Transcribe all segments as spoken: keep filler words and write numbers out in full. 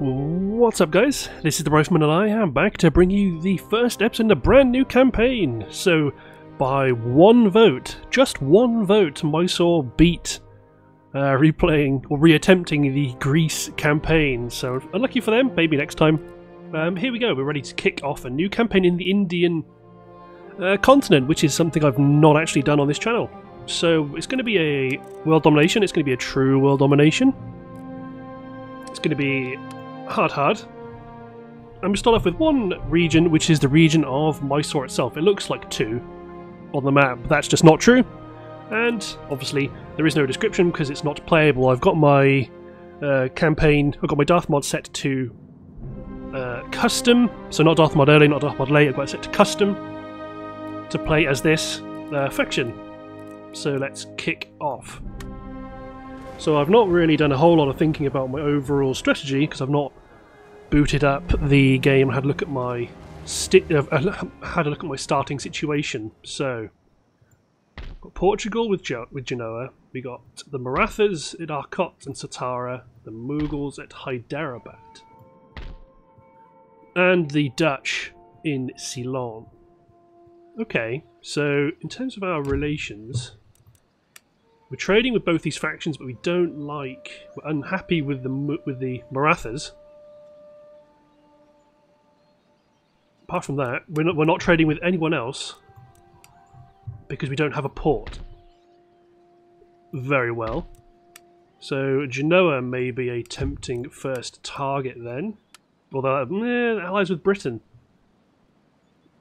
What's up guys, this is the Rifleman and I am back to bring you the first episode in a brand new campaign. So by one vote, just one vote, Mysore beat uh, replaying or reattempting the Greece campaign. So unlucky for them, maybe next time. Um, here we go, we're ready to kick off a new campaign in the Indian uh, continent, which is something I've not actually done on this channel. So it's going to be a world domination, it's going to be a true world domination. It's going to be hard hard. I'm going to start off with one region, which is the region of Mysore itself. It looks like two on the map, but that's just not true. And obviously there is no description because it's not playable. I've got my uh, campaign, I've got my Darth Mod set to uh, custom. So not Darth Mod early, not Darth Mod late, I've got it set to custom to play as this uh, faction. So let's kick off. So I've not really done a whole lot of thinking about my overall strategy because I've not booted up the game and had a look at my sti uh, had a look at my starting situation. So we've got Portugal with Ge with Genoa, we got the Marathas at Arcot and Satara, the Mughals at Hyderabad, and the Dutch in Ceylon. Okay, so in terms of our relations, we're trading with both these factions, but we don't like, we're unhappy with the with the Marathas. Apart from that, we're not, we're not trading with anyone else because we don't have a port. Very well. So Genoa may be a tempting first target then, although eh, that allies with Britain.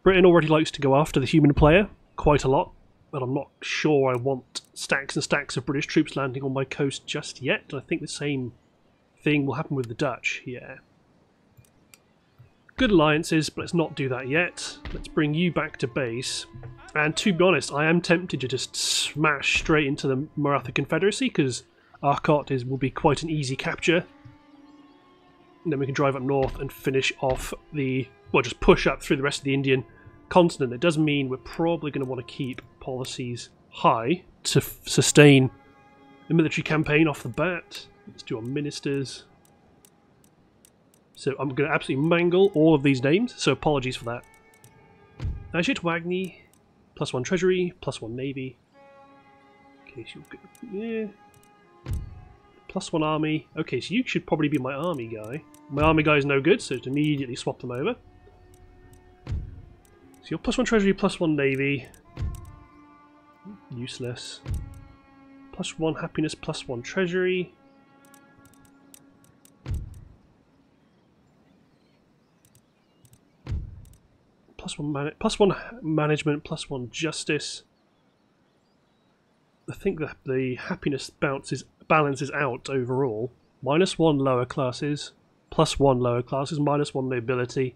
Britain already likes to go after the human player quite a lot. But I'm not sure I want stacks and stacks of British troops landing on my coast just yet. I think the same thing will happen with the Dutch, yeah. Good alliances, but let's not do that yet. Let's bring you back to base. And to be honest, I am tempted to just smash straight into the Maratha Confederacy, because Arcot is, will be quite an easy capture. And then we can drive up north and finish off the... well, just push up through the rest of the Indian continent. It does mean we're probably going to want to keep policies high to f sustain the military campaign off the bat. Let's do our ministers. So I'm going to absolutely mangle all of these names, so apologies for that. Ajit Wagni, plus one treasury, plus one navy. Okay, so yeah, plus one army. Okay, so you should probably be my army guy. My army guy is no good, so just immediately swap them over. So you're plus one treasury, plus one navy. Useless. Plus one happiness, plus one treasury. Plus one, man plus one management, plus one justice. I think the, the happiness bounces, balances out overall. Minus one lower classes, plus one lower classes, minus one nobility.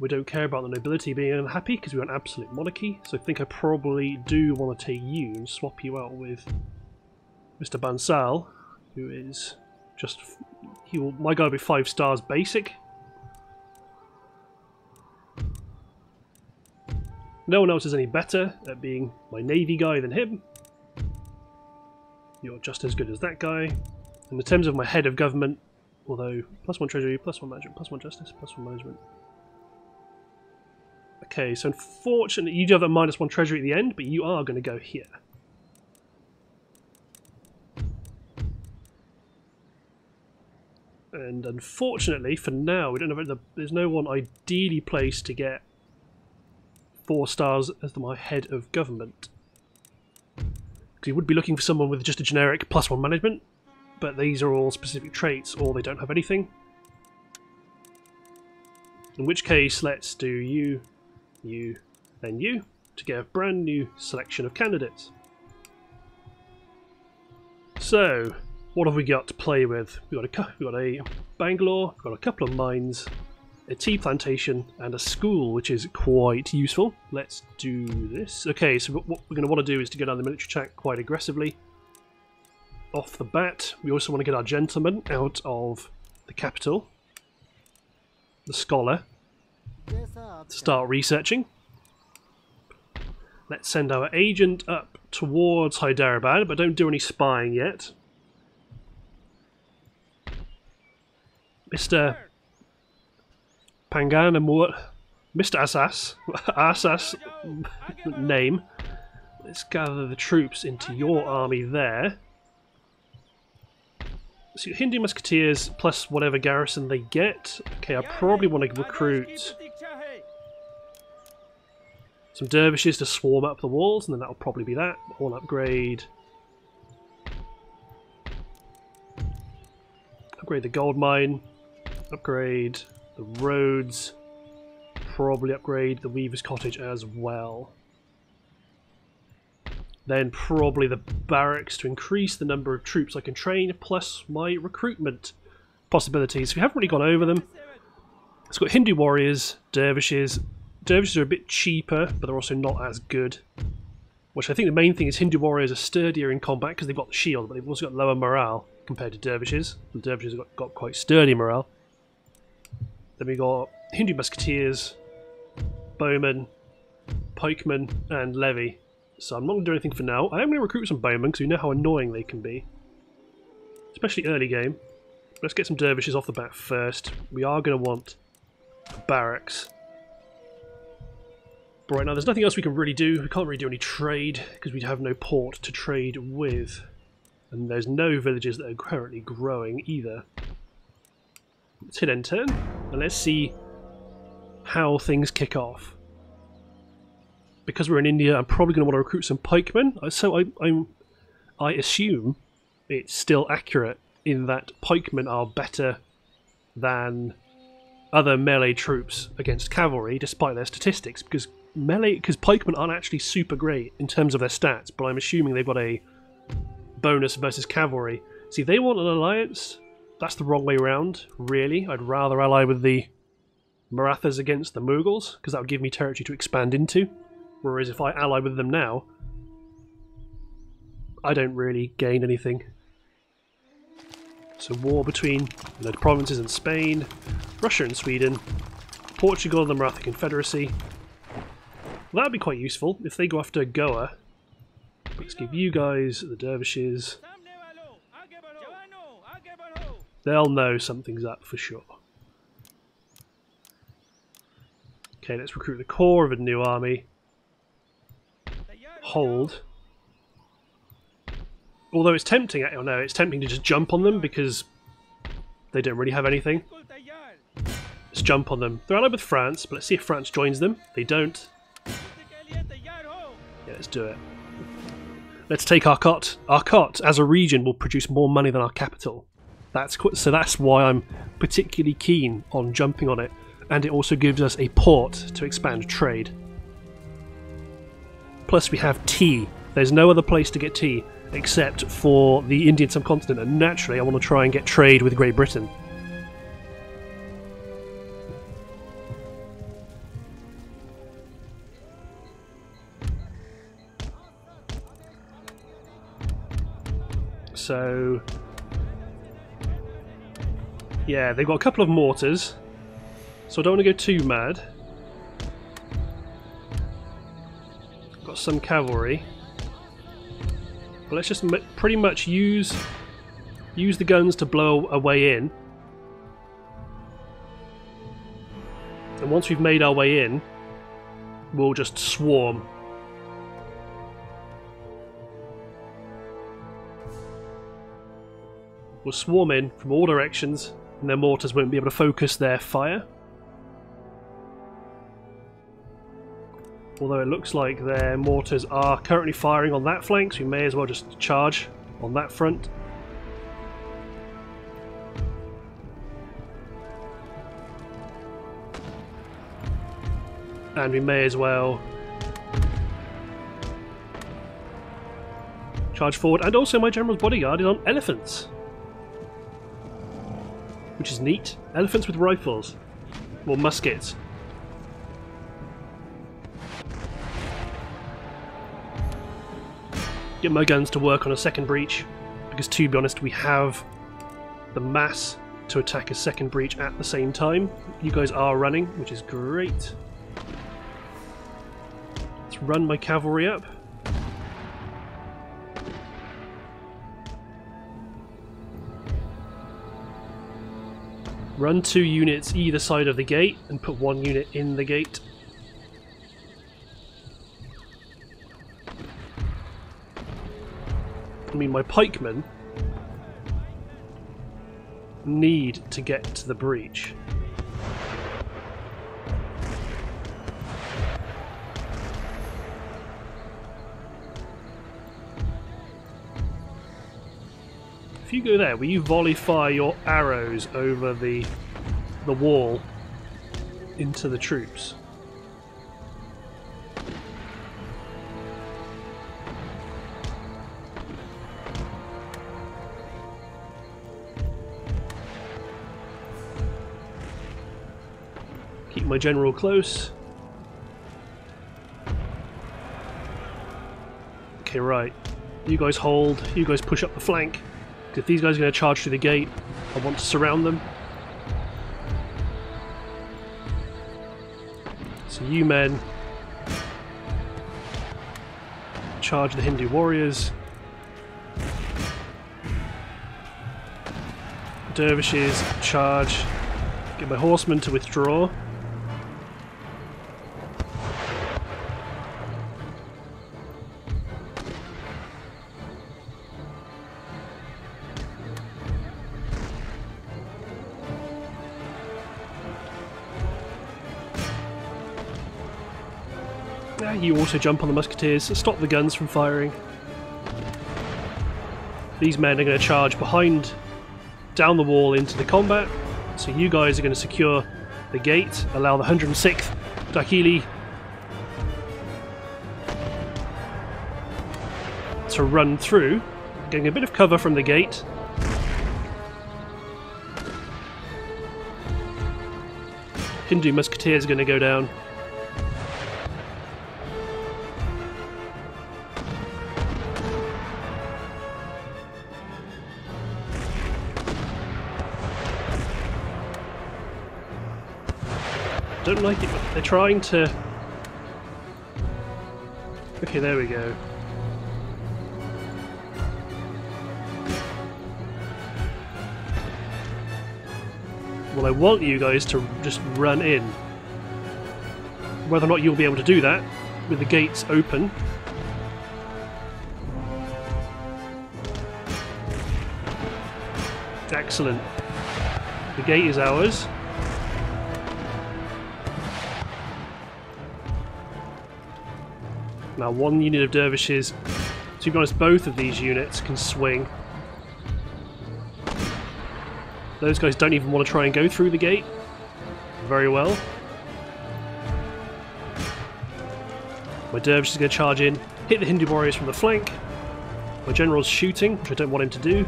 We don't care about the nobility being unhappy because we're an absolute monarchy, so I think I probably do want to take you and swap you out with Mister Bansal, who is just... he will, my guy will be five stars basic. No one else is any better at being my navy guy than him. You're just as good as that guy. And in terms of my head of government, although plus one treasury, plus one management, plus one justice, plus one management. Okay, so unfortunately you do have a minus one treasury at the end, but you are going to go here. And unfortunately, for now, we don't have the, there's no one ideally placed to get four stars as the, my head of government. Because you would be looking for someone with just a generic plus one management, but these are all specific traits, or they don't have anything. In which case, let's do you, you, then you, to get a brand new selection of candidates. So, what have we got to play with? We've got a, we've got a Bangalore, we've got a couple of mines, a tea plantation, and a school, which is quite useful. Let's do this. Okay, so what we're going to want to do is to go down the military track quite aggressively. Off the bat, we also want to get our gentlemen out of the capital. The scholar to start researching. Let's send our agent up towards Hyderabad, but don't do any spying yet. Mister Panganamur, Mister Assas, Assas name. Let's gather the troops into your army there. So Hindu musketeers plus whatever garrison they get. Okay, I probably want to recruit some dervishes to swarm up the walls, and then that'll probably be that. One upgrade. Upgrade the gold mine. Upgrade the roads. Probably upgrade the weaver's cottage as well. Then probably the barracks to increase the number of troops I can train, plus my recruitment possibilities. We haven't really gone over them. It's got Hindu warriors, dervishes. Dervishes are a bit cheaper, but they're also not as good. Which I think the main thing is Hindu warriors are sturdier in combat because they've got the shield, but they've also got lower morale compared to dervishes. The dervishes have got, got quite sturdy morale. Then we got Hindu musketeers, bowmen, pikemen, and levy. So I'm not going to do anything for now. I am going to recruit some bowmen because we know how annoying they can be. Especially early game. Let's get some dervishes off the bat first. We are going to want a barracks. But right now there's nothing else we can really do. We can't really do any trade because we have no port to trade with. And there's no villages that are currently growing either. Let's hit end turn and let's see how things kick off. Because we're in India, I'm probably going to want to recruit some pikemen. So I, I'm, I assume it's still accurate in that pikemen are better than other melee troops against cavalry, despite their statistics. Because melee, because pikemen aren't actually super great in terms of their stats, but I'm assuming they've got a bonus versus cavalry. See, they want an alliance. That's the wrong way around, really. I'd rather ally with the Marathas against the Mughals, because that would give me territory to expand into. Whereas if I ally with them now, I don't really gain anything. So war between the provinces and Spain, Russia and Sweden, Portugal and the Maratha Confederacy. Well, that would be quite useful if they go after Goa. Let's give you guys the dervishes. They'll know something's up for sure. Okay, let's recruit the core of a new army. Hold. Although it's tempting, I don't know, it's tempting to just jump on them because they don't really have anything. Let's jump on them. They're allied with France, but let's see if France joins them. They don't. Yeah, let's do it. Let's take Arcot. Arcot, as a region, will produce more money than our capital. That's qu so that's why I'm particularly keen on jumping on it. And it also gives us a port to expand trade. Plus we have tea. There's no other place to get tea except for the Indian subcontinent, and naturally I want to try and get trade with Great Britain. So yeah, they've got a couple of mortars, so I don't want to go too mad. Some cavalry, but let's just m pretty much use use the guns to blow our way in, and once we've made our way in, we'll just swarm. We'll swarm in from all directions, and their mortars won't be able to focus their fire. Although it looks like their mortars are currently firing on that flank, so we may as well just charge on that front. And we may as well charge forward. And also my general's bodyguard is on elephants. Which is neat. Elephants with rifles. Or muskets. Get my guns to work on a second breach, because to be honest we have the mass to attack a second breach at the same time. You guys are running, which is great. Let's run my cavalry up. Run two units either side of the gate and put one unit in the gate. I mean, my pikemen need to get to the breach. If you go there, will you volley fire your arrows over the the wall into the troops? Keep my general close. Okay, right. You guys hold, you guys push up the flank. If these guys are going to charge through the gate, I want to surround them. So you men charge the Hindu warriors. Dervishes charge. Get my horsemen to withdraw. You also jump on the musketeers, stop the guns from firing. These men are going to charge behind, down the wall into the combat. So you guys are going to secure the gate, allow the one hundred and sixth Dakili to run through, getting a bit of cover from the gate. Hindu musketeers are going to go down. Don't like it, but they're trying to... Okay, there we go. Well, I want you guys to just run in. Whether or not you'll be able to do that with the gates open. Excellent. The gate is ours. Now one unit of dervishes, to be honest both of these units can swing. Those guys don't even want to try and go through the gate. Very well. My dervish is going to charge in, hit the Hindu warriors from the flank. My general's shooting, which I don't want him to do.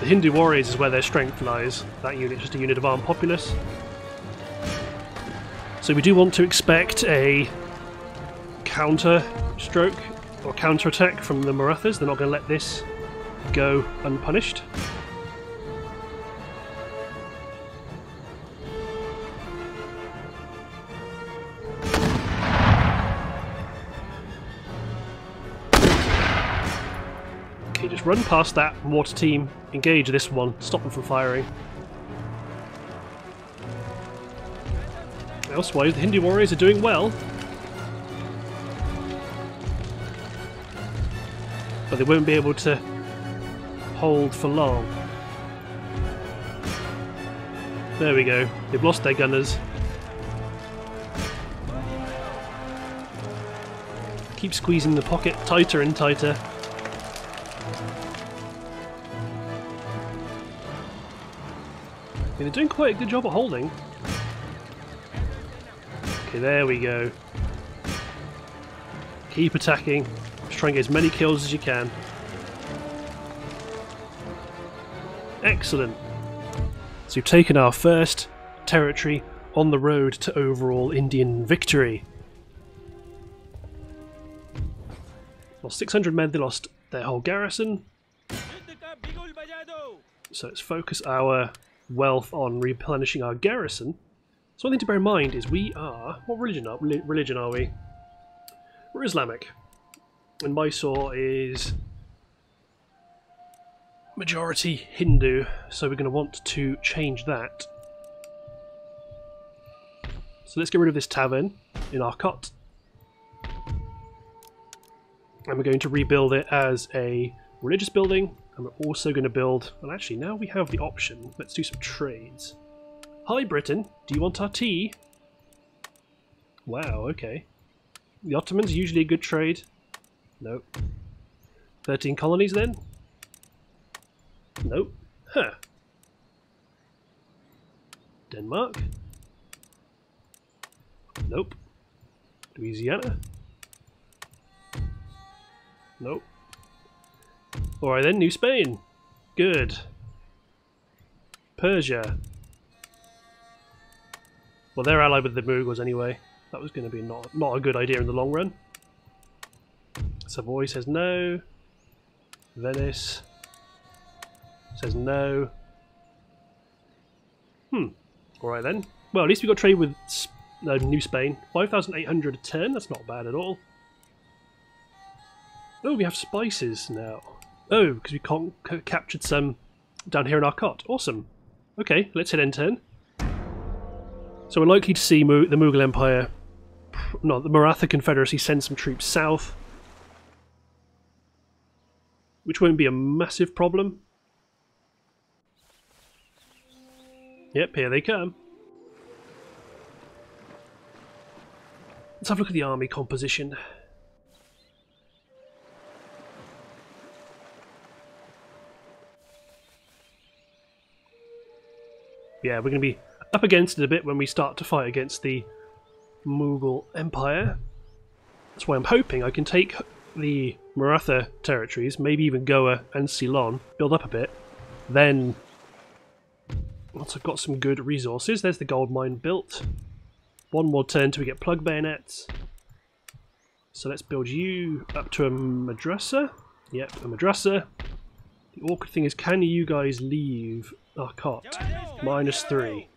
The Hindu warriors is where their strength lies. That unit is just a unit of armed populace. So we do want to expect a counter-stroke or counter-attack from the Marathas. They're not going to let this go unpunished. Okay, just run past that mortar team, engage this one, stop them from firing. Elsewise, the Hindu warriors are doing well, but they won't be able to hold for long. There we go, they've lost their gunners. Keep squeezing the pocket tighter and tighter. They're doing quite a good job at holding. Okay, there we go. Keep attacking. Just try and get as many kills as you can. Excellent. So we've taken our first territory on the road to overall Indian victory. Lost six hundred men, they lost their whole garrison. So let's focus our wealth on replenishing our garrison. So one thing to bear in mind is we are... What religion are, religion are we? We're Islamic. And Mysore is majority Hindu, so we're going to want to change that. So let's get rid of this tavern in Arcot. And we're going to rebuild it as a religious building. And we're also going to build... Well, actually, now we have the option. Let's do some trades. Hi, Britain. Do you want our tea? Wow, okay. The Ottomans, usually a good trade. Nope. thirteen colonies, then? Nope. Huh. Denmark? Nope. Louisiana? Nope. Alright then, New Spain. Good. Persia. Well, they're allied with the Mughals anyway. That was going to be not, not a good idea in the long run. Savoy says no. Venice says no. Hmm. Alright then. Well, at least we got trade with uh, New Spain. five thousand eight hundred a turn, that's not bad at all. Oh, we have spices now. Oh, because we can't c captured some down here in Arcot. Awesome. Okay, let's hit end turn. So we're likely to see Mo the Mughal Empire, no, the Maratha Confederacy send some troops south, which won't be a massive problem. Yep, here they come. Let's have a look at the army composition. Yeah, we're going to be up against it a bit when we start to fight against the Mughal Empire. That's why I'm hoping I can take the Maratha territories, maybe even Goa and Ceylon, build up a bit. Then, once I've got some good resources, there's the gold mine built. One more turn till we get plug bayonets. So let's build you up to a madrasa. Yep, a madrasa. The awkward thing is, can you guys leave Arcot? Minus three.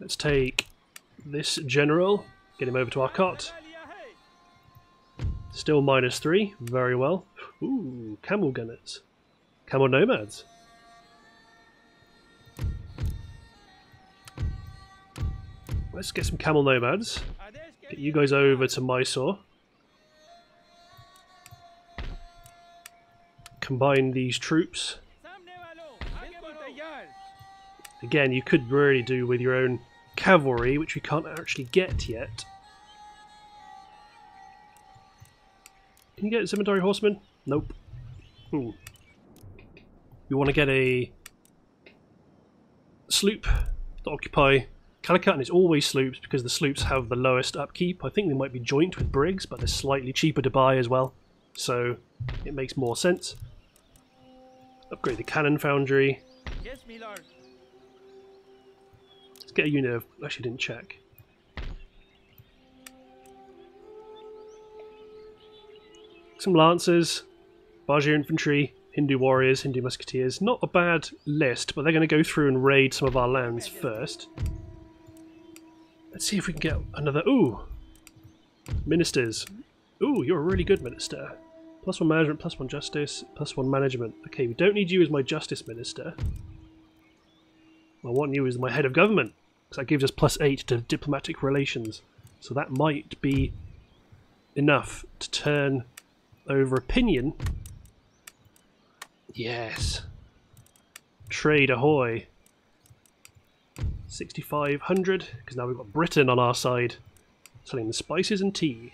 Let's take this general, get him over to Arcot. Still minus three, very well. Ooh, camel gunners. Camel nomads. Let's get some camel nomads. Get you guys over to Mysore. Combine these troops. Again, you could really do with your own cavalry, which we can't actually get yet. Can you get cemetery horsemen? Nope. Ooh. We want to get a sloop to occupy Calicut, and it's always sloops because the sloops have the lowest upkeep. I think they might be joint with brigs, but they're slightly cheaper to buy as well, so it makes more sense. Upgrade the cannon foundry. Yes, me lord. Let's get a unit of... Actually, didn't check. Some lancers, Bajir infantry, Hindu warriors, Hindu musketeers. Not a bad list, but they're going to go through and raid some of our lands first. Let's see if we can get another... Ooh! Ministers. Ooh, you're a really good minister. Plus one management, plus one justice, plus one management. Okay, we don't need you as my justice minister. I want you as my head of government, because that gives us plus eight to diplomatic relations. So that might be enough to turn over opinion. Yes. Trade ahoy. sixty-five hundred, because now we've got Britain on our side, selling the spices and tea.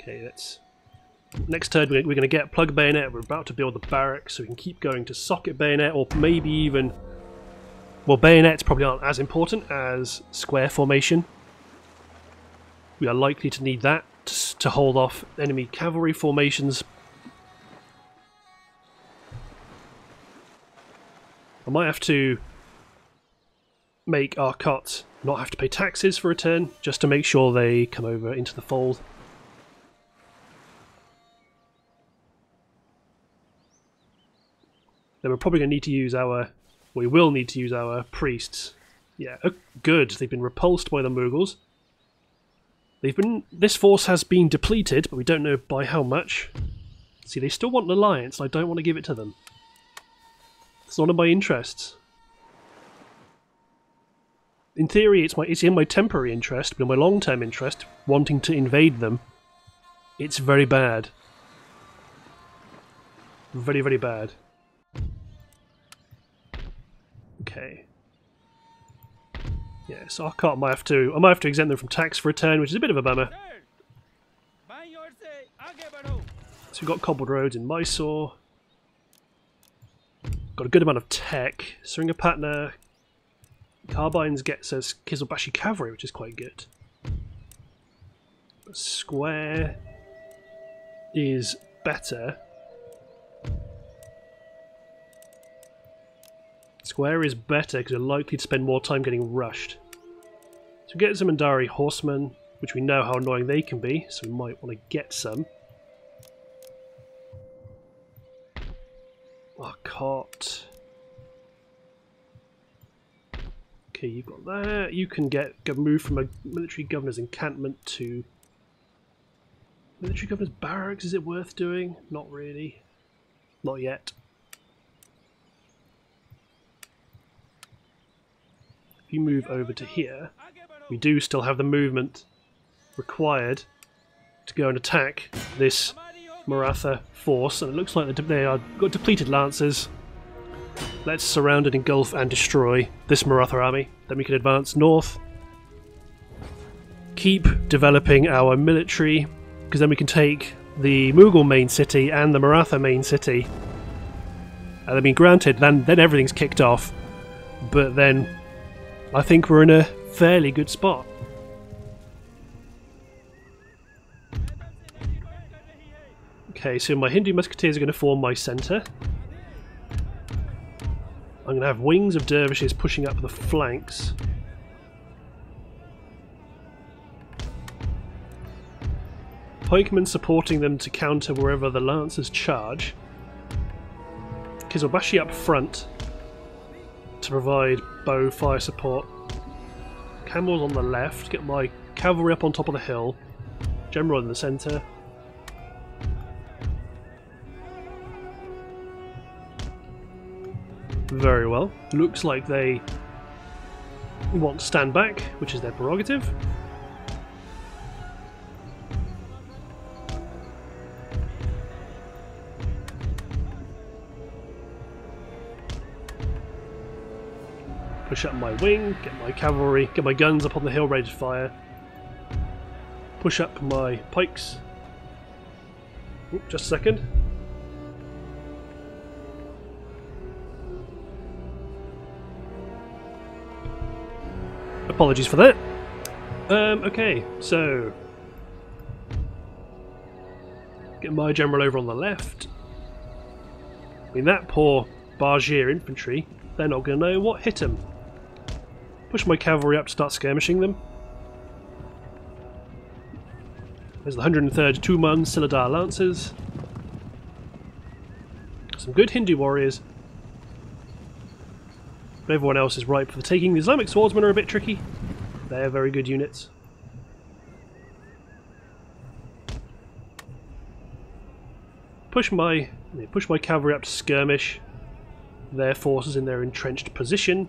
Okay, let's... Next turn we're going to get plug bayonet. We're about to build the barracks, so we can keep going to socket bayonet, or maybe even... Well, bayonets probably aren't as important as square formation. We are likely to need that to hold off enemy cavalry formations. I might have to make Arcot not have to pay taxes for a turn, just to make sure they come over into the fold. Then we're probably going to need to use our... We will need to use our priests. Yeah, oh, good. They've been repulsed by the Mughals. They've been... This force has been depleted, but we don't know by how much. See, they still want an alliance, and I don't want to give it to them. It's not in my interests. In theory, it's, my, it's in my temporary interest, but in my long-term interest, wanting to invade them, it's very bad. Very, very bad. Okay. Yeah, so Arcot might have to... I might have to exempt them from tax for a turn, which is a bit of a bummer. So we've got cobbled roads in Mysore. Got a good amount of tech. Sringapatna... Carbines gets us Kizilbashi cavalry, which is quite good. Square is better. Square is better because we're likely to spend more time getting rushed. So get some Mandari horsemen, which we know how annoying they can be, so we might want to get some. Arcot. Okay, you've got that. You can get moved from a military governor's encampment to military governor's barracks. Is it worth doing? Not really. Not yet. If you move over to here, we do still have the movement required to go and attack this Maratha force, and it looks like they are got depleted lancers. Let's surround and engulf and destroy this Maratha army. Then we can advance north. Keep developing our military, because then we can take the Mughal main city and the Maratha main city. And I mean, granted, then, then everything's kicked off. But then I think we're in a fairly good spot. Okay, so my Hindu musketeers are going to form my centre. I'm going to have wings of dervishes pushing up the flanks. Pikemen supporting them to counter wherever the lancers charge. Kizilbashi up front to provide bow fire support. Camels on the left, get my cavalry up on top of the hill. General in the centre. Very well. Looks like they want to stand back, which is their prerogative. Push up my wing, get my cavalry, get my guns up on the hill ready to fire. Push up my pikes. Oop, just a second. Apologies for that. Um, okay, so get my general over on the left. I mean, that poor Bargier infantry, they're not going to know what hit them. Push my cavalry up to start skirmishing them. There's the one hundred and third Tuman Siladar Lancers. Some good Hindu warriors. But everyone else is ripe for the taking. The Islamic swordsmen are a bit tricky. They're very good units. Push my push my cavalry up to skirmish their forces in their entrenched position.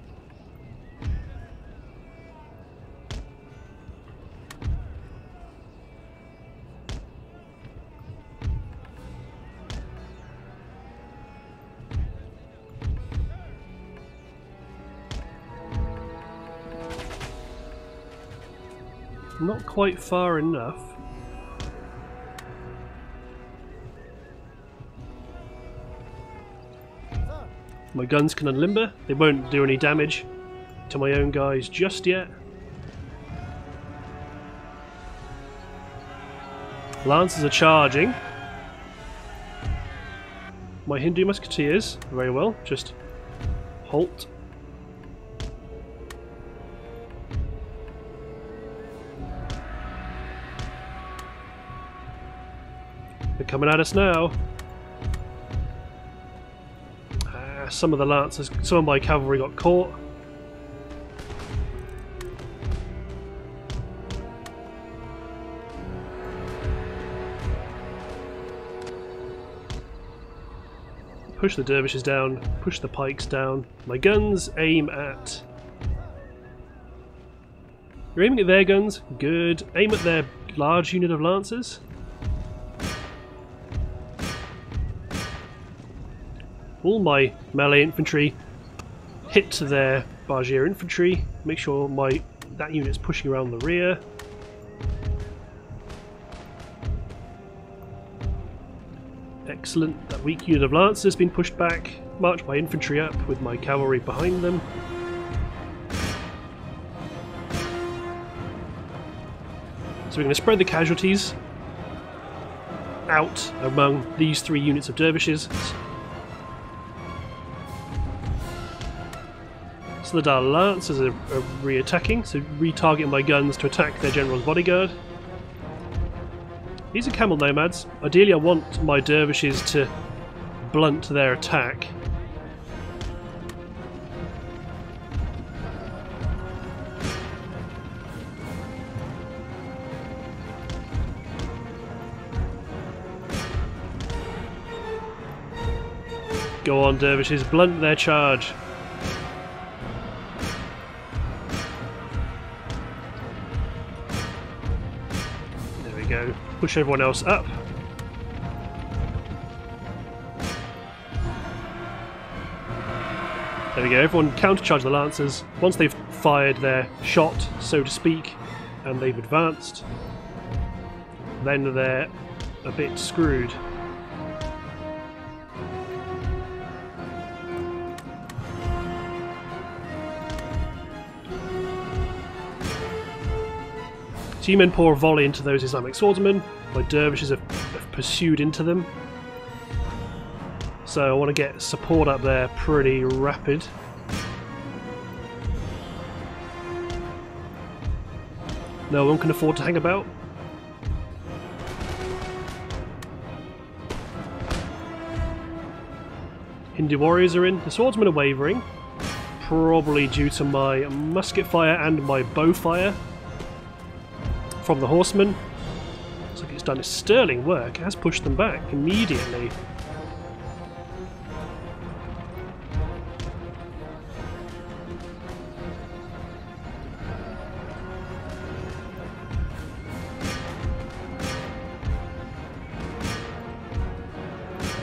Not quite far enough. My guns can unlimber. They won't do any damage to my own guys just yet. Lancers are charging. My Hindu musketeers, very well, just halt. Coming at us now. Uh, some of the lancers, some of my cavalry got caught. push the dervishes down, push the pikes down. My guns aim at... You're aiming at their guns, good. Aim at their large unit of lancers. All my melee infantry hit their Bargier infantry. Make sure my that unit's pushing around the rear. Excellent. That weak unit of lancers has been pushed back. March my infantry up with my cavalry behind them. So we're going to spread the casualties out among these three units of dervishes. So the lancers are, are re-attacking, so retarget my guns to attack their general's bodyguard. These are camel nomads. Ideally I want my dervishes to blunt their attack. Go on, dervishes, blunt their charge. Go push everyone else up. There we go, everyone countercharge the lancers. Once they've fired their shot, so to speak, and they've advanced, then they're a bit screwed. So you men pour a volley into those Islamic swordsmen. My dervishes have, have pursued into them. So I want to get support up there pretty rapid. No one can afford to hang about. Hindu warriors are in. The swordsmen are wavering. Probably due to my musket fire and my bow fire. From the horsemen. Looks like it's done its sterling work. It has pushed them back immediately.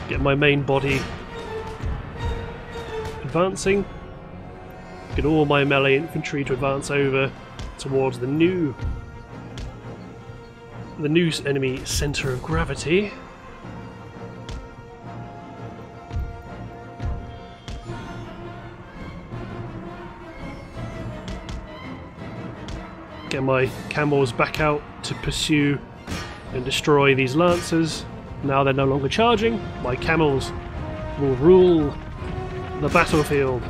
Get my main body advancing. Get all my melee infantry to advance over towards the new the new enemy centre of gravity. Get my camels back out to pursue and destroy these lancers. Now they're no longer charging. My camels will rule the battlefield.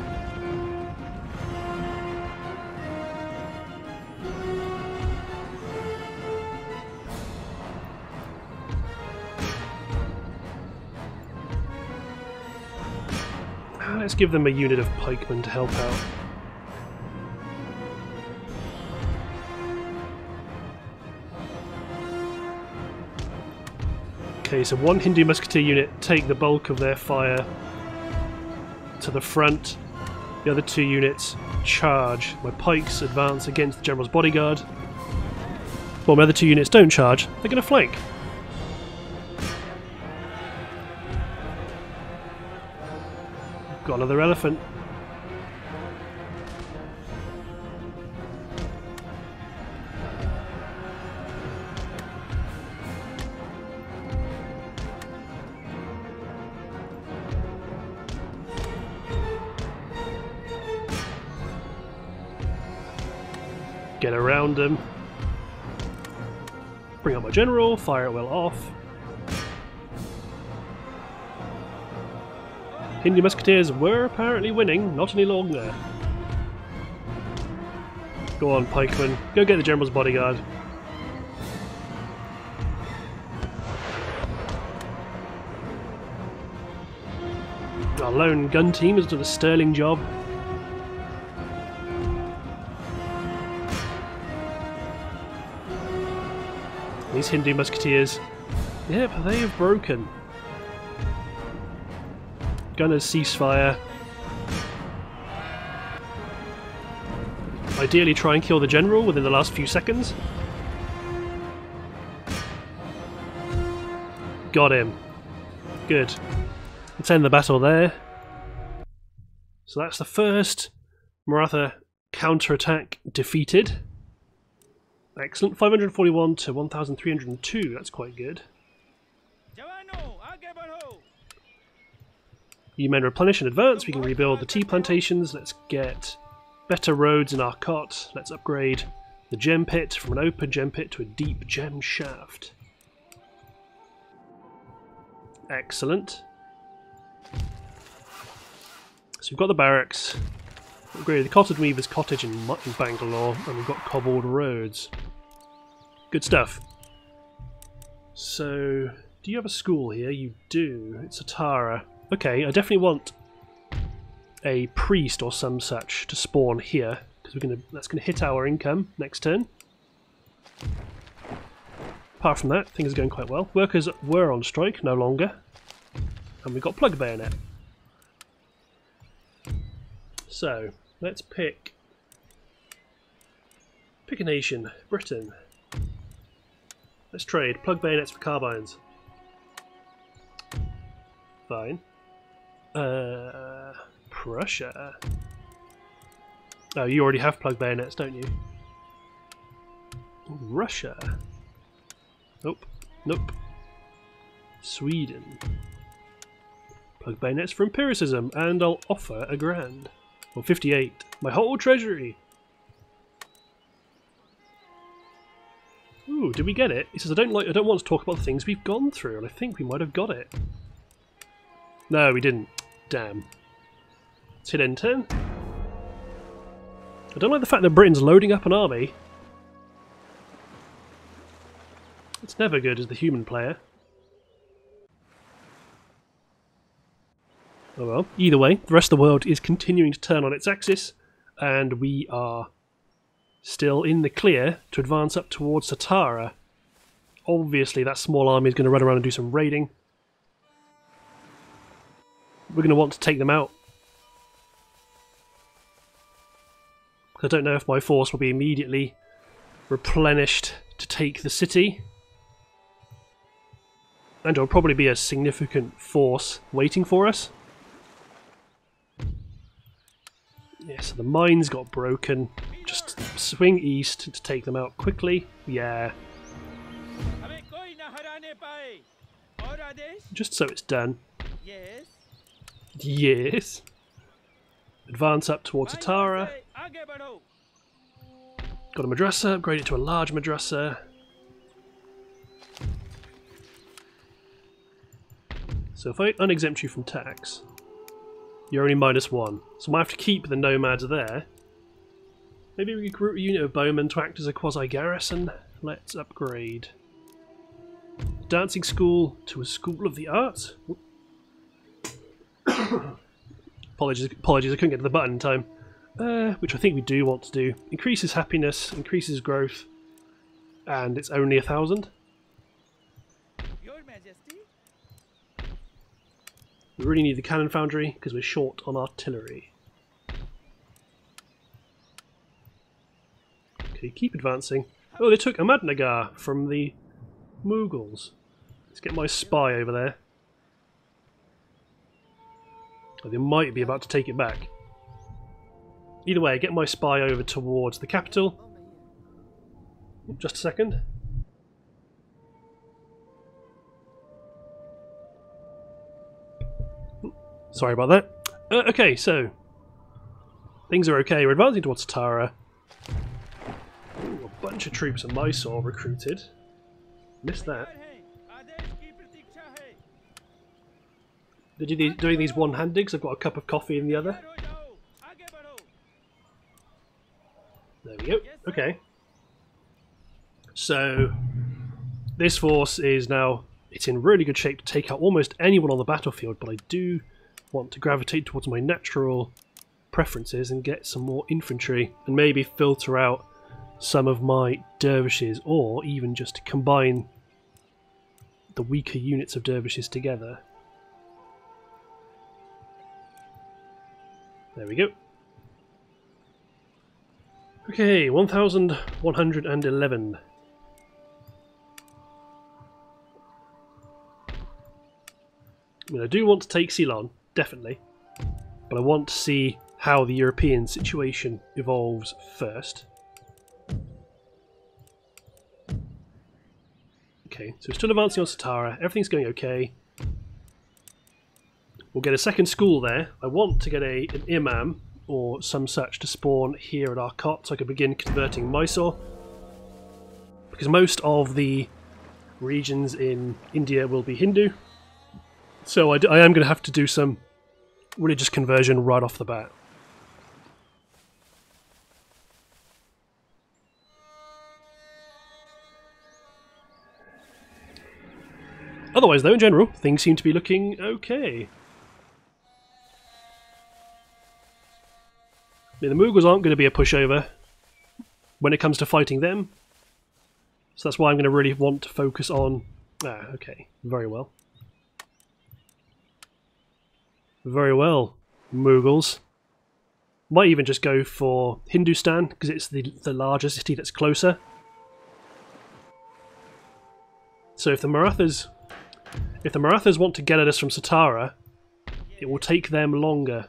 Let's give them a unit of pikemen to help out. Okay, so one Hindu musketeer unit take the bulk of their fire to the front. The other two units charge. My pikes advance against the general's bodyguard. Well, my other two units don't charge, they're going to flank. Got another elephant. Get around them. Bring up my general, fire it well off. Hindu musketeers were apparently winning, not any longer. Go on, pikemen, go get the general's bodyguard. Our lone gun team has done a sterling job. These Hindu musketeers, yep, they have broken. Gunners cease fire. Ideally try and kill the general within the last few seconds. Got him. Good. Let's end the battle there. So that's the first Maratha counterattack defeated. Excellent. five hundred forty-one to one thousand three hundred two. That's quite good. You men replenish and advance. We can rebuild the tea plantations. Let's get better roads in Arcot. Let's upgrade the gem pit from an open gem pit to a deep gem shaft. Excellent. So we've got the barracks. Upgraded the cotton weaver's cottage in, in Bangalore, and we've got cobbled roads. Good stuff. So, do you have a school here? You do. It's Satara. Okay, I definitely want a priest or some such to spawn here, because we're gonna that's gonna hit our income next turn. Apart from that, things are going quite well. Workers were on strike, no longer, and we've got plug bayonet. So let's pick pick a nation, Britain. Let's trade plug bayonets for carbines. Fine. Uh, Prussia. Oh, you already have plug bayonets, don't you? Russia. Nope. Nope. Sweden. Plug bayonets for empiricism, and I'll offer a grand. Or fifty-eight. My whole treasury! Ooh, did we get it? He says, I don't like I don't want to talk about the things we've gone through, and I think we might have got it. No, we didn't. Damn. Let's hit end turn. I don't like the fact that Britain's loading up an army. It's never good as the human player. Oh well, either way, the rest of the world is continuing to turn on its axis, and we are still in the clear to advance up towards Satara. Obviously that small army is going to run around and do some raiding. We're going to want to take them out. I don't know if my force will be immediately replenished to take the city. And there'll probably be a significant force waiting for us. Yeah, so the mines got broken. Just swing east to take them out quickly. Yeah. Just so it's done. Yes. Yes. Advance up towards Satara. Got a madrasa, upgrade it to a large madrasa. So if I unexempt you from tax, you're only minus one. So I might have to keep the nomads there. Maybe we could recruit a unit of bowmen to act as a quasi-garrison. Let's upgrade dancing school to a school of the arts. apologies, apologies, I couldn't get to the button in time. Uh, which I think we do want to do. Increases happiness, increases growth, and it's only a thousand. Your Majesty. We really need the cannon foundry because we're short on artillery. Okay, keep advancing. Oh, they took Ahmadnagar from the Mughals. Let's get my spy over there. Oh, they might be about to take it back. Either way, get my spy over towards the capital. Just a second. Sorry about that. Uh, okay, so things are okay. We're advancing towards Satara. Ooh, a bunch of troops in Mysore recruited. Missed that. They're do these, doing these one-handed because I've got a cup of coffee in the other. There we go. Okay. So this force is now, it's in really good shape to take out almost anyone on the battlefield, but I do want to gravitate towards my natural preferences and get some more infantry and maybe filter out some of my dervishes, or even just combine the weaker units of dervishes together. There we go. Okay, one thousand one hundred eleven. I mean, I do want to take Ceylon, definitely, but I want to see how the European situation evolves first. Okay, so we're still advancing on Satara, everything's going okay. We'll get a second school there. I want to get a an imam or some such to spawn here at Arcot so I can begin converting Mysore, because most of the regions in India will be Hindu. So I, d I am going to have to do some religious conversion right off the bat. Otherwise, though, in general, things seem to be looking okay. I mean, the Mughals aren't going to be a pushover when it comes to fighting them, so that's why I'm going to really want to focus on... Ah, okay, very well. Very well, Mughals. Might even just go for Hindustan, because it's the, the larger city that's closer. So if the Marathas... If the Marathas want to get at us from Satara, it will take them longer.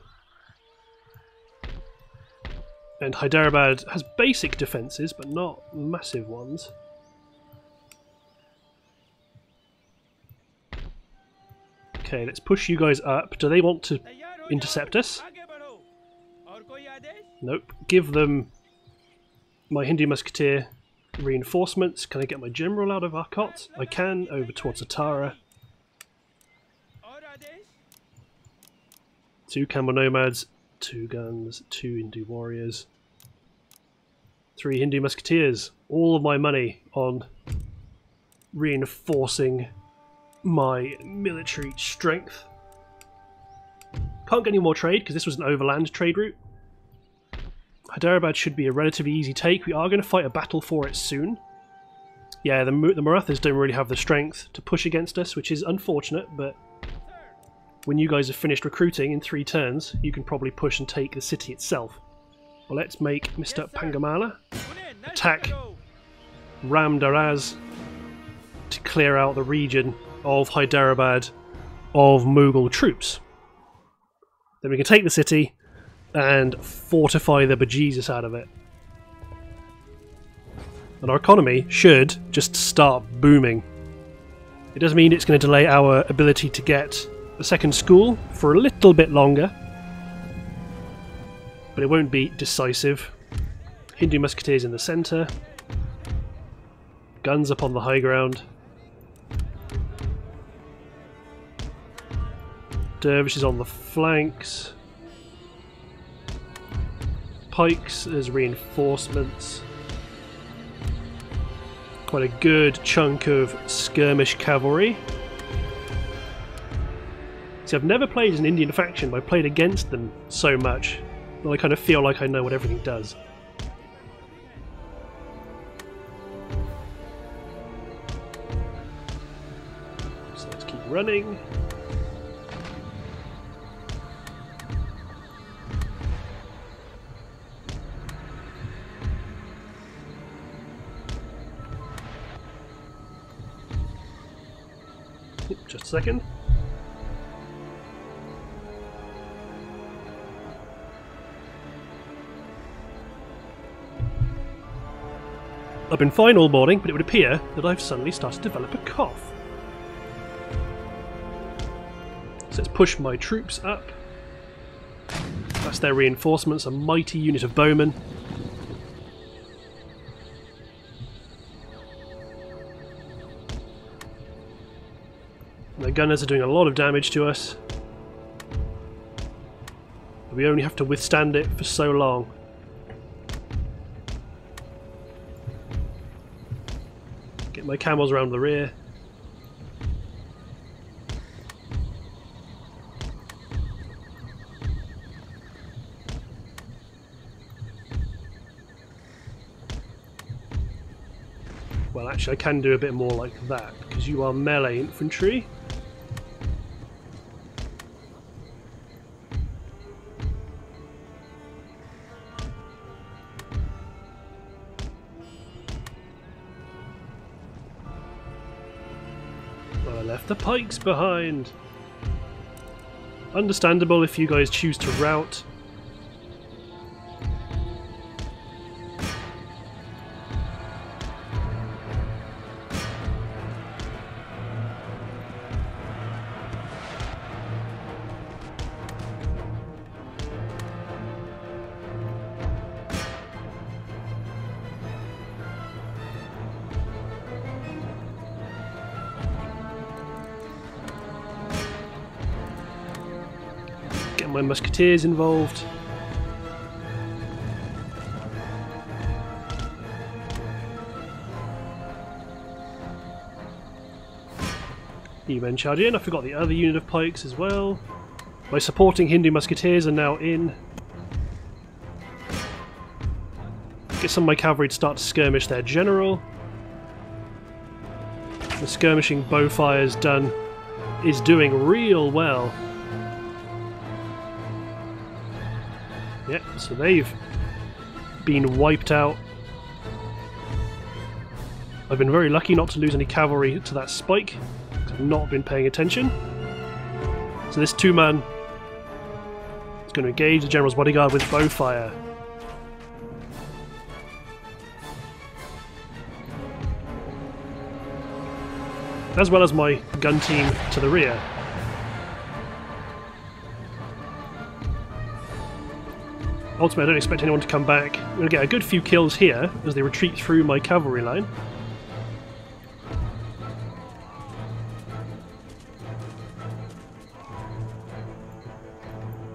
And Hyderabad has basic defences, but not massive ones. Okay, let's push you guys up. Do they want to intercept us? Nope. Give them my Hindu musketeer reinforcements. Can I get my general out of Arcot? I can, over towards Satara. Two Camel Nomads, two guns, two Hindu warriors, three Hindu musketeers. All of my money on reinforcing my military strength. Can't get any more trade because this was an overland trade route. Hyderabad should be a relatively easy take. We are going to fight a battle for it soon. Yeah, the, the Marathas don't really have the strength to push against us, which is unfortunate, but when you guys have finished recruiting in three turns, you can probably push and take the city itself. Well, let's make Mister Pangamala attack Ramdaraz to clear out the region of Hyderabad of Mughal troops. Then we can take the city and fortify the bejesus out of it. And our economy should just start booming. It does mean it's going to delay our ability to get a second school for a little bit longer, but it won't be decisive. Hindu musketeers in the centre, guns upon the high ground. Dervishes on the flanks. Pikes as reinforcements. Quite a good chunk of skirmish cavalry. See, I've never played as an Indian faction, but I've played against them so much that I kind of feel like I know what everything does. So let's keep running. Just a second. I've been fine all morning, but it would appear that I've suddenly started to develop a cough. So let's push my troops up. That's their reinforcements, a mighty unit of bowmen. The gunners are doing a lot of damage to us. We only have to withstand it for so long. Get my camels around the rear. Well, actually, I can do a bit more like that because you are melee infantry. left the pikes behind. Understandable if you guys choose to rout. My musketeers involved. You men charge in. I forgot the other unit of pikes as well. My supporting Hindu musketeers are now in. Get some of my cavalry to start to skirmish their general. The skirmishing bow fire's done is doing real well. Yep, so they've been wiped out. I've been very lucky not to lose any cavalry to that spike, because I've not been paying attention. So this two-man is going to engage the general's bodyguard with bow fire. As well as my gun team to the rear. Ultimately, I don't expect anyone to come back. I'm going to get a good few kills here as they retreat through my cavalry line.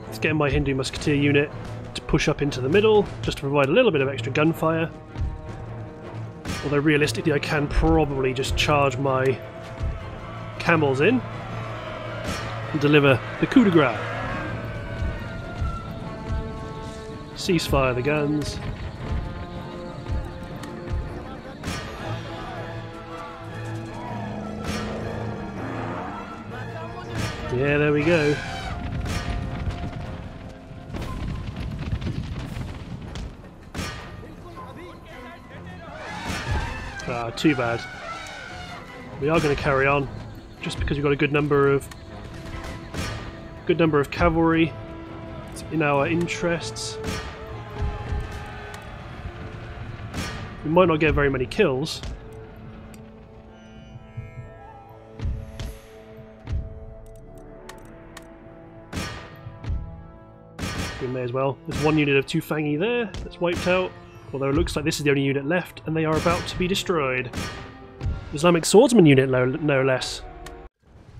Let's get my Hindu musketeer unit to push up into the middle, just to provide a little bit of extra gunfire. Although realistically, I can probably just charge my camels in and deliver the coup de grace. Ceasefire the guns. Yeah, there we go. Ah, too bad. We are going to carry on, just because we've got a good number of good number of cavalry in our interests. We might not get very many kills. We may as well. There's one unit of Tufangi there that's wiped out, although it looks like this is the only unit left, and they are about to be destroyed. Islamic swordsman unit, no, no less.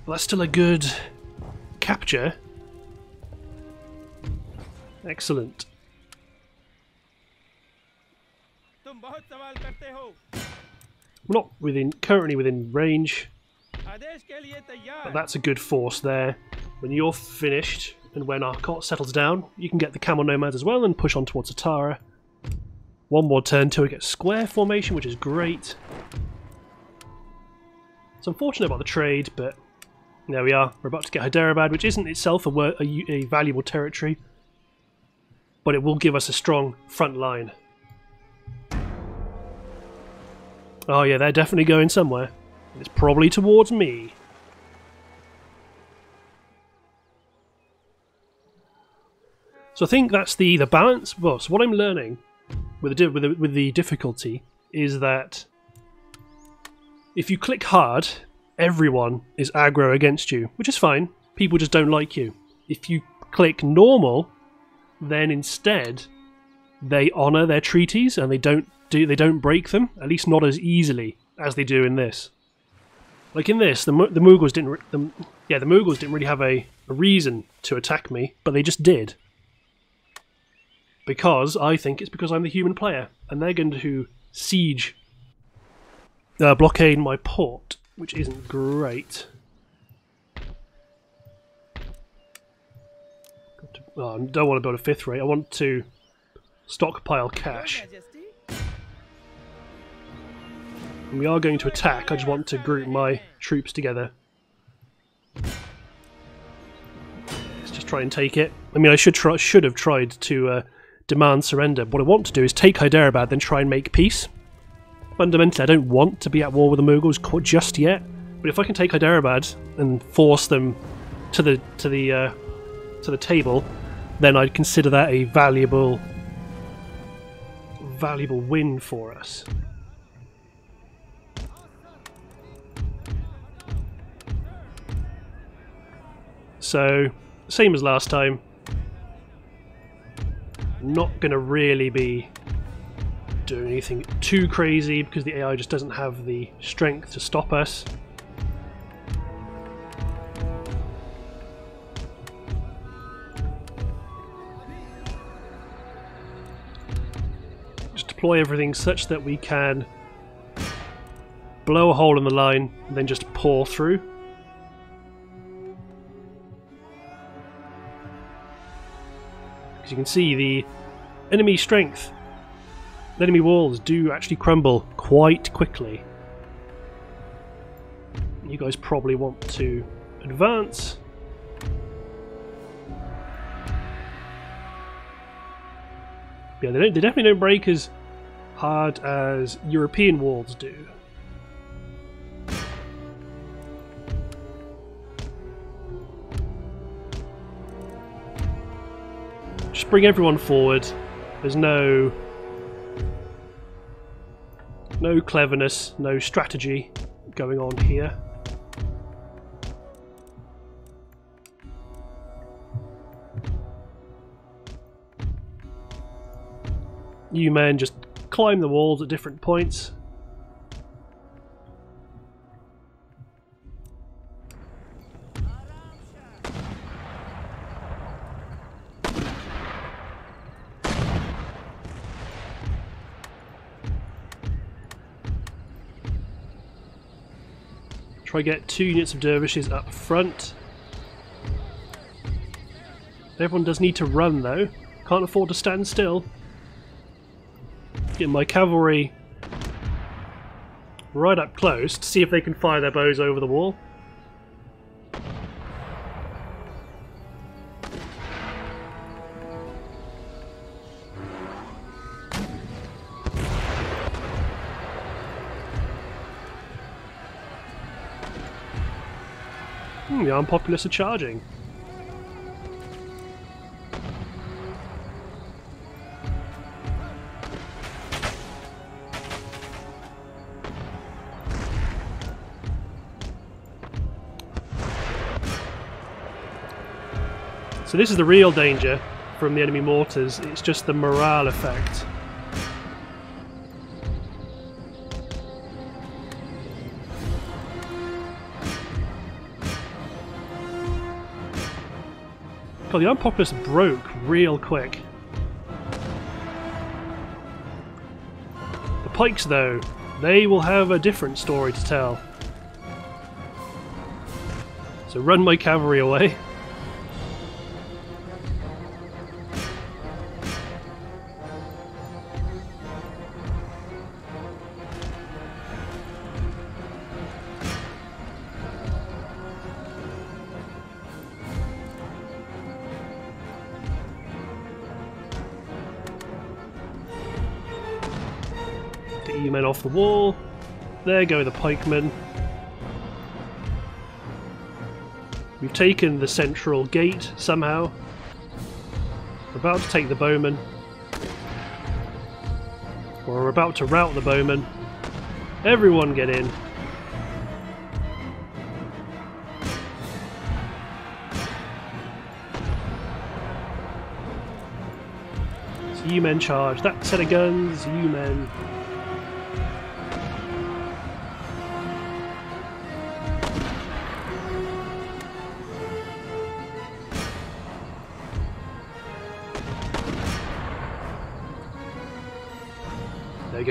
Well, that's still a good capture. Excellent. We're not within currently within range, but that's a good force there. When you're finished and when Arcot settles down, you can get the camel nomads as well and push on towards Satara. One more turn till we get square formation, which is great. It's unfortunate about the trade, but there we are. We're about to get Hyderabad, which isn't itself a, wor a, a valuable territory, but it will give us a strong front line. Oh yeah, they're definitely going somewhere. It's probably towards me. So I think that's the the balance. Well, so what I'm learning with the with the, with the difficulty is that if you click hard, everyone is aggro against you, which is fine. People just don't like you. If you click normal, then instead they honour their treaties and they don't. Do, they don't break them, at least not as easily as they do in this. Like in this, the, the Mughals didn't, re the, yeah, the Mughals didn't really have a, a reason to attack me, but they just did. Because I think it's because I'm the human player, and they're going to siege, uh, blockade my port, which isn't great. Oh, I don't want to build a fifth rate. I want to stockpile cash. And we are going to attack. I just want to group my troops together. Let's just try and take it. I mean, I should try, should have tried to uh, demand surrender. What I want to do is take Hyderabad, then try and make peace. Fundamentally, I don't want to be at war with the Mughals just yet. But if I can take Hyderabad and force them to the to the uh, to the table, then I'd consider that a valuable valuable win for us. So, same as last time. Not going to really be doing anything too crazy because the A I just doesn't have the strength to stop us. Just deploy everything such that we can blow a hole in the line and then just pour through. You can see the enemy strength, the enemy walls do actually crumble quite quickly. You guys probably want to advance. Yeah, they, don't, they definitely don't break as hard as European walls do. Just bring everyone forward. There's no no cleverness, no strategy going on here. You men just climb the walls at different points. Try get two units of dervishes up front. Everyone does need to run though. Can't afford to stand still. Get my cavalry right up close to see if they can fire their bows over the wall. The armed populace are charging. So this is the real danger from the enemy mortars, it's just the morale effect. God, the armed populace broke real quick. The pikes, though, they will have a different story to tell. So run my cavalry away. Men off the wall. There go the pikemen. We've taken the central gate somehow. We're about to take the bowmen. Or we're about to rout the bowmen. Everyone get in. So you men charge that set of guns, you men.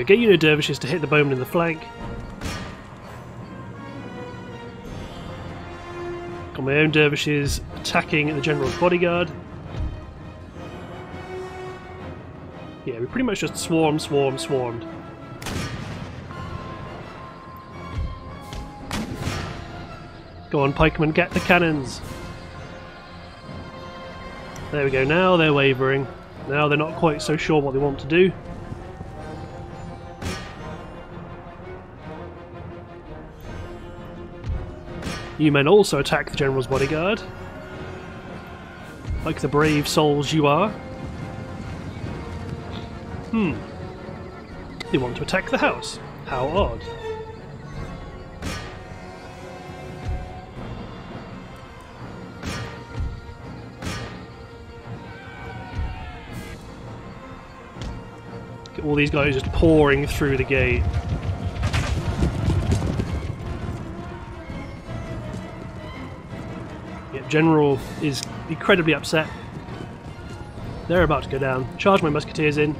Get unit dervishes to hit the bowman in the flank. Got my own dervishes attacking the general's bodyguard. Yeah, we pretty much just swarm, swarm, swarmed. Go on, pikemen, get the cannons. There we go, now they're wavering. Now they're not quite so sure what they want to do. You men also attack the general's bodyguard, like the brave souls you are. Hmm. They want to attack the house. How odd. All these guys just pouring through the gate. Yep, General is incredibly upset. They're about to go down. Charge my musketeers in.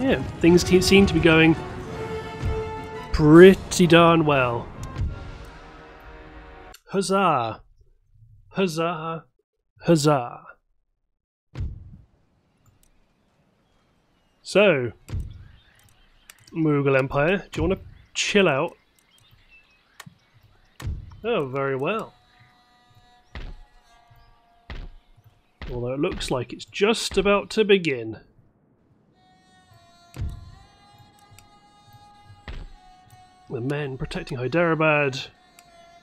Yeah, things seem to be going pretty darn well. Huzzah! Huzzah! Huzzah! So, Mughal Empire, do you want to chill out? Oh, very well. Although it looks like it's just about to begin. The men protecting Hyderabad.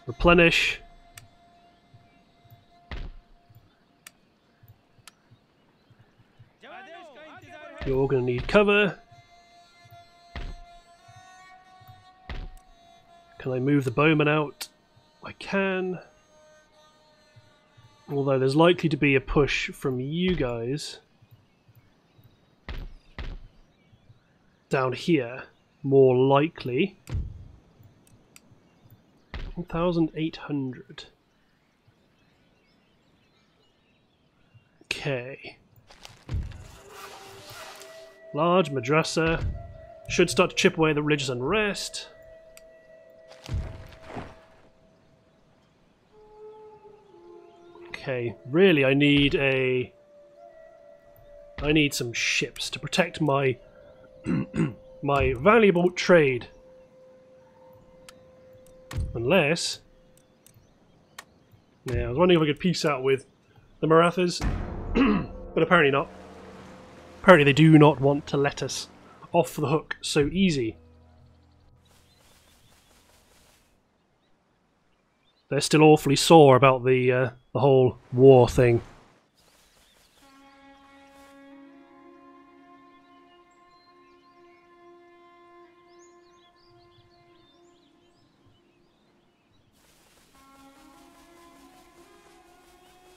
Replenish. You're all going to need cover. Can I move the bowmen out? I can. Although there's likely to be a push from you guys. Down here, more likely. one thousand eight hundred. Okay. Large madrasa. Should start to chip away the religious unrest. Okay, really I need a... I need some ships to protect my... my valuable trade. Unless... Yeah, I was wondering if I could peace out with the Marathas, but apparently not. Apparently they do not want to let us off the hook so easy. They're still awfully sore about the, uh, the whole war thing.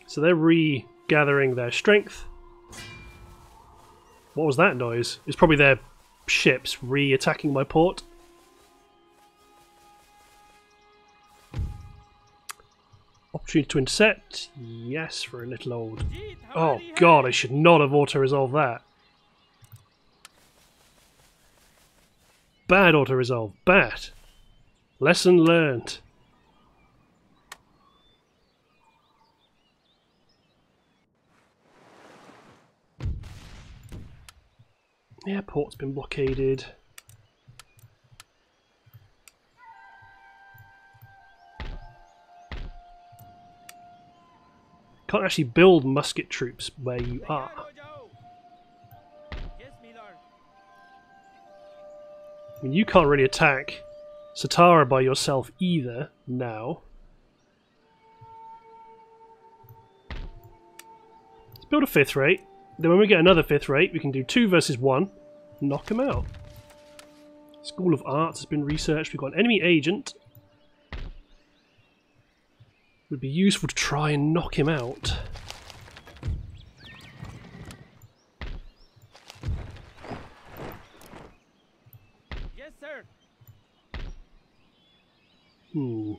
So they're regathering their strength. What was that noise? It's probably their ships re-attacking my port. Opportunity to intercept? Yes, for a little old... Oh god, I should not have auto-resolved that. Bad auto-resolve. Bad. Lesson learned. Yeah, port's been blockaded. Can't actually build musket troops where you are. I mean, you can't really attack Satara by yourself either now. Let's build a fifth rate. Then when we get another fifth rate, we can do two versus one, knock them out. School of Arts has been researched. We've got an enemy agent. It would be useful to try and knock him out. Yes, sir. Hmm.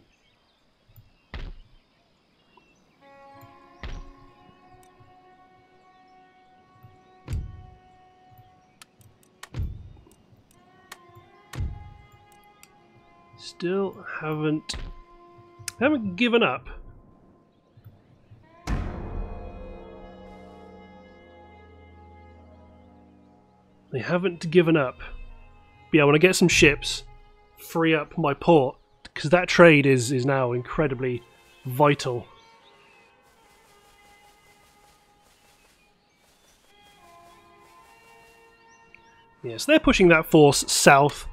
Still haven't haven't given up. They haven't given up. But yeah, I want to get some ships, free up my port, because that trade is is now incredibly vital. Yeah, so they're pushing that force south.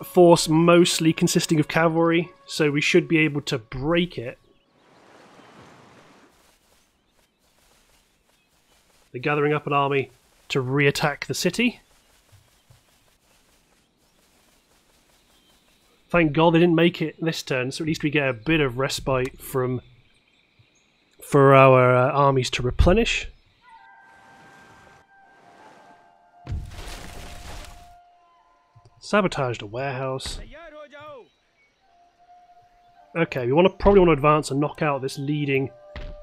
A force mostly consisting of cavalry, so we should be able to break it. They're gathering up an army to re-attack the city. Thank God they didn't make it this turn, so at least we get a bit of respite from for our uh, armies to replenish. Sabotaged a warehouse. Okay, we want to probably want to advance and knock out this leading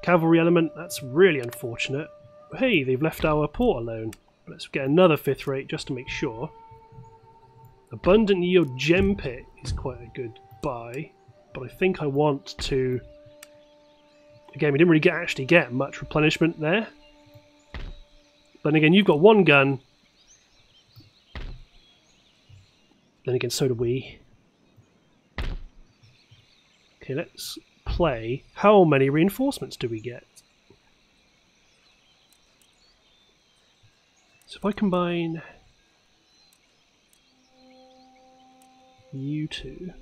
cavalry element. That's really unfortunate. Hey, they've left our port alone. Let's get another fifth rate just to make sure. Abundant Yield Gem Pit is quite a good buy, but I think I want to... Again, we didn't really get, actually get much replenishment there. Then again, you've got one gun. Then again, so do we. Okay, let's play. How many reinforcements do we get? So if I combine... You two.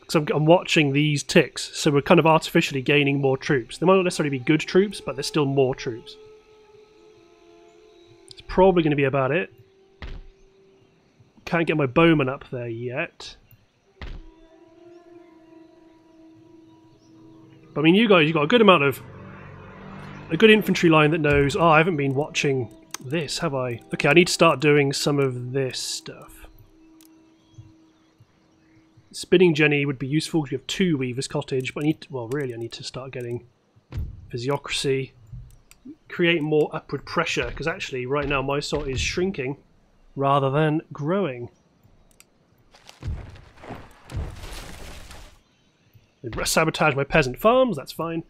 Because I'm, I'm watching these ticks, so we're kind of artificially gaining more troops. They might not necessarily be good troops, but there's still more troops. It's probably going to be about it. Can't get my bowman up there yet. But I mean, you guys, you've got a good amount of... A good infantry line that knows, oh, I haven't been watching this, have I? Okay, I need to start doing some of this stuff. Spinning Jenny would be useful because we have two Weaver's Cottage, but I need to, well, really I need to start getting Physiocracy. Create more upward pressure, because actually right now Mysore is shrinking rather than growing. They sabotage my peasant farms, that's fine.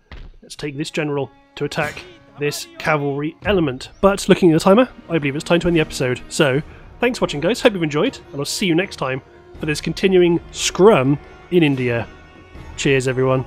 Let's take this general to attack this cavalry element. But looking at the timer, I believe it's time to end the episode. So, thanks for watching guys, hope you've enjoyed, and I'll see you next time for this continuing scrum in India. Cheers, everyone.